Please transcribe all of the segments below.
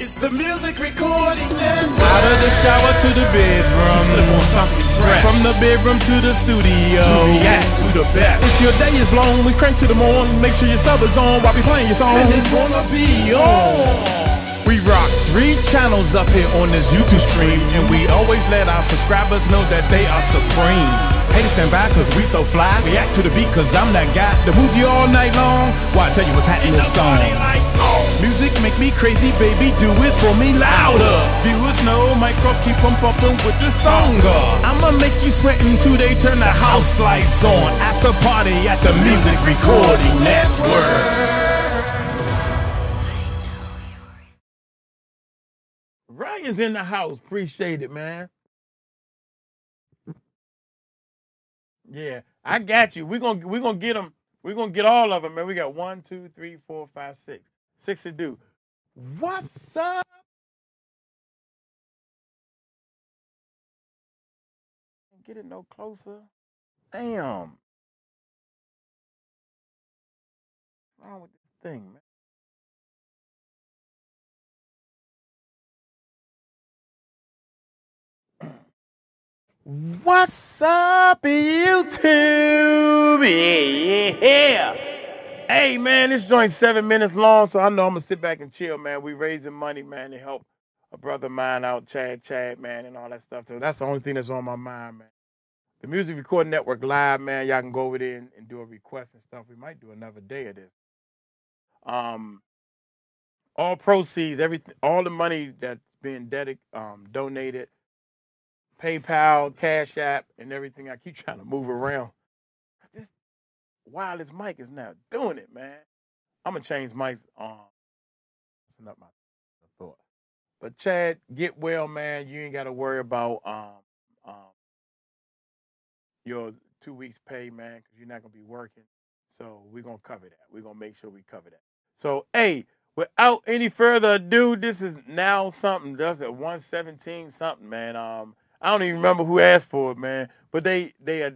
It's the Music Recording Network. Out of the shower to the bedroom, from the bedroom to the studio, to the best. If your day is blown, we crank to the morn. Make sure your sub is on while we playing your song, and it's gonna be on. We rock 3 channels up here on this YouTube stream, and we always let our subscribers know that they are supreme. Hey, stand by, cause we so fly. React to the beat, cause I'm that guy to move you all night long while I tell you what's happening in the song. Music make me crazy, baby, do it for me louder. Viewers know Mike Cross keep on bumping with the song. I'ma make you sweat until they turn the house lights on. After party at the Music Recording Network. Ryan's in the house. Appreciate it, man. Yeah, I got you. We're gonna get them. We're gonna get all of them, man. We got 1, 2, 3, 4, 5, 6. 6 to do. What's up? Get it no closer. Damn. What's wrong with this thing, man? What's up, YouTube? Yeah. Hey, man, this joint's 7 minutes long, so I know I'm going to sit back and chill, man. We raising money, man, to help a brother of mine out, Chad, man, and all that stuff. So that's the only thing that's on my mind, man. The Music Recording Network Live, man, y'all can go over there and do a request and stuff. We might do another day of this. All proceeds, everything, all the money that's being donated, PayPal, Cash App, and everything. I keep trying to move around. This wireless mic is not doing it, man. I'm going to change mics. That's not my thought. But Chad, get well, man. You ain't got to worry about your 2 weeks pay, man, because you're not going to be working. So we're going to cover that. We're going to make sure we cover that. So, hey, without any further ado, this is now something. That's at 117 something, man. I don't even remember who asked for it, man. But they are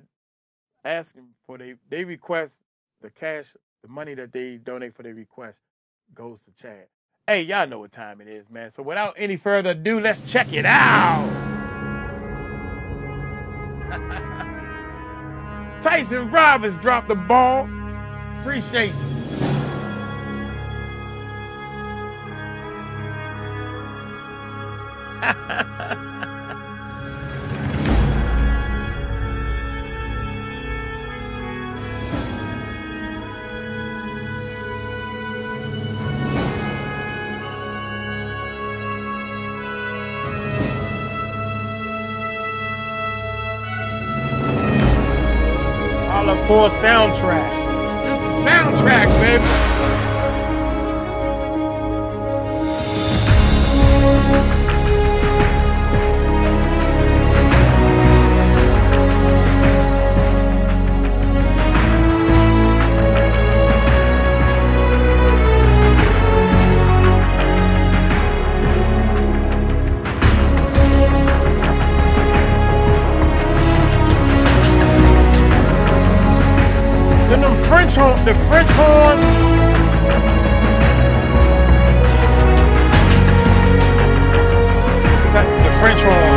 asking for they request the cash, the money that they donate for their request goes to Chad. Hey, y'all know what time it is, man. So without any further ado, let's check it out. Tyson Robbins dropped the ball. Appreciate it. For a soundtrack. This is a soundtrack, baby. The French horn. Is that the French horn?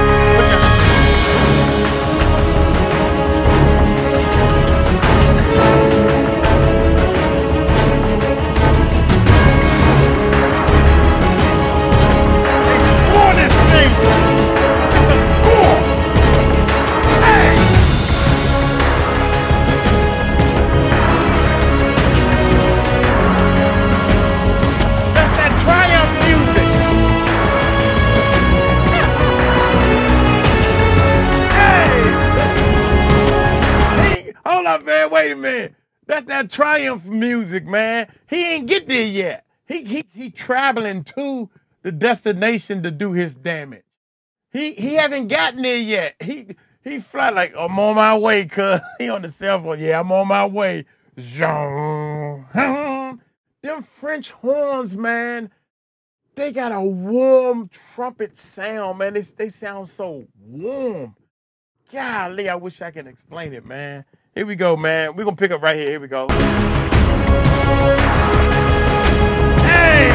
Wait a minute. That's that triumph music, man. He ain't get there yet. He traveling to the destination to do his damage. He haven't gotten there yet. He fly like, I'm on my way, cuz. He on the cell phone. Yeah, I'm on my way. Them French horns, man, they got a warm trumpet sound, man. They sound so warm. Golly, I wish I could explain it, man. Here we go, man. We're going to pick up right here. Here we go. Hey!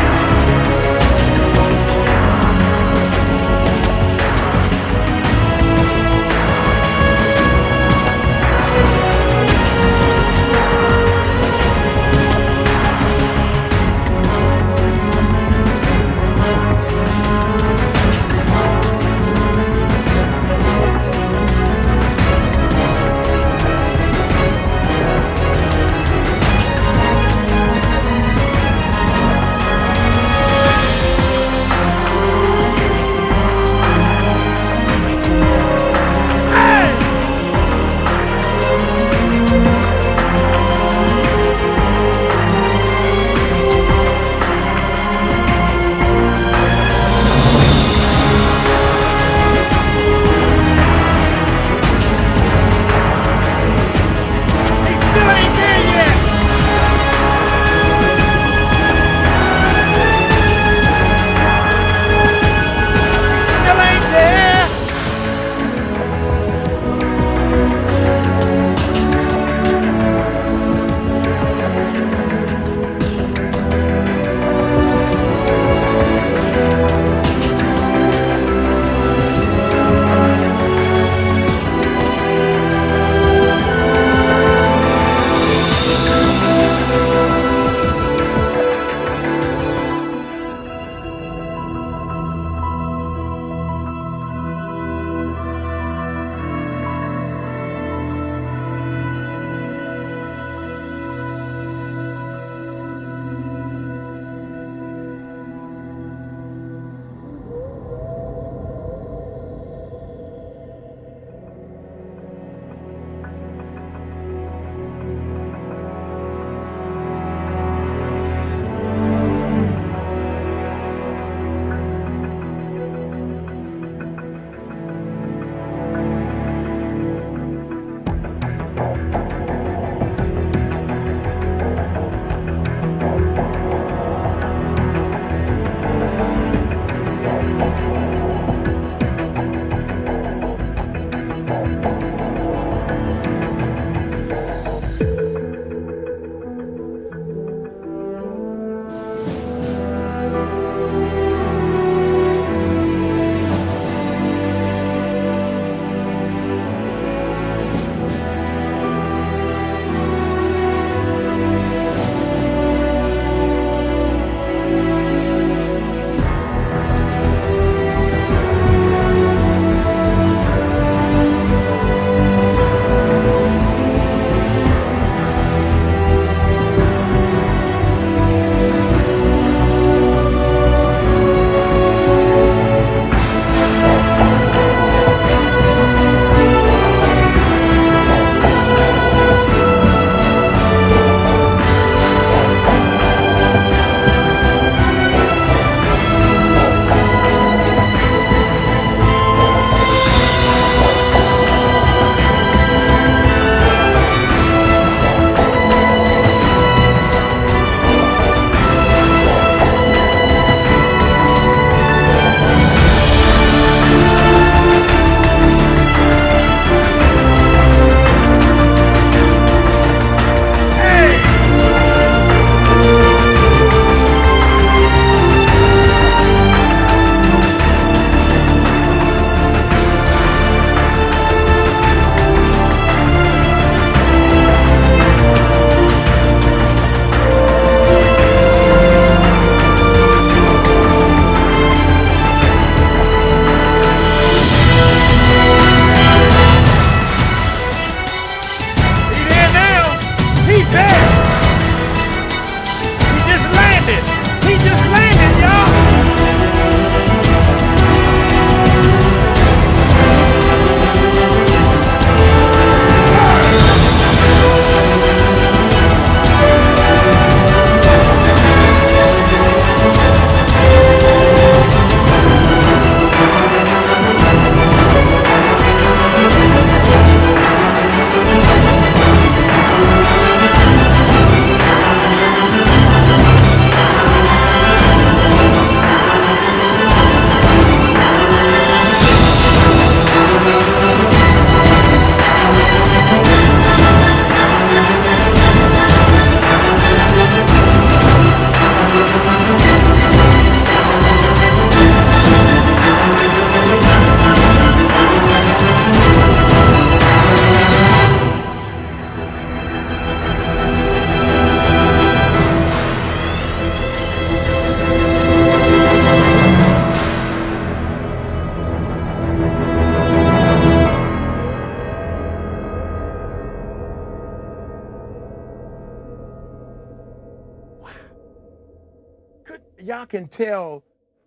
y'all can tell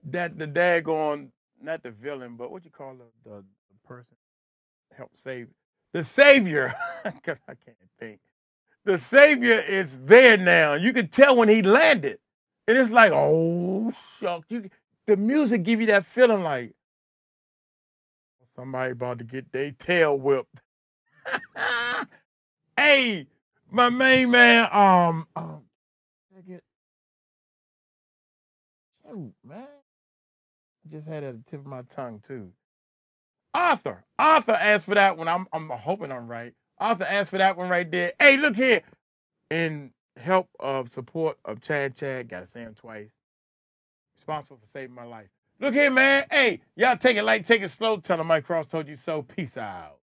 that the daggone, not the villain, but what you call the person help save, the savior, because I can't think. The savior is there now. You can tell when he landed. And it's like, oh, shuck. The music give you that feeling like somebody about to get their tail whipped. Hey, my main man, shoot, man. I just had it at the tip of my tongue too. Arthur asked for that one. I'm hoping I'm right. Arthur asked for that one right there. Hey, look here. In help of support of Chad Chad, gotta say him twice. Responsible for saving my life. Look here, man. Hey, y'all take it light, take it slow. Tell him Mike Cross told you so. Peace out.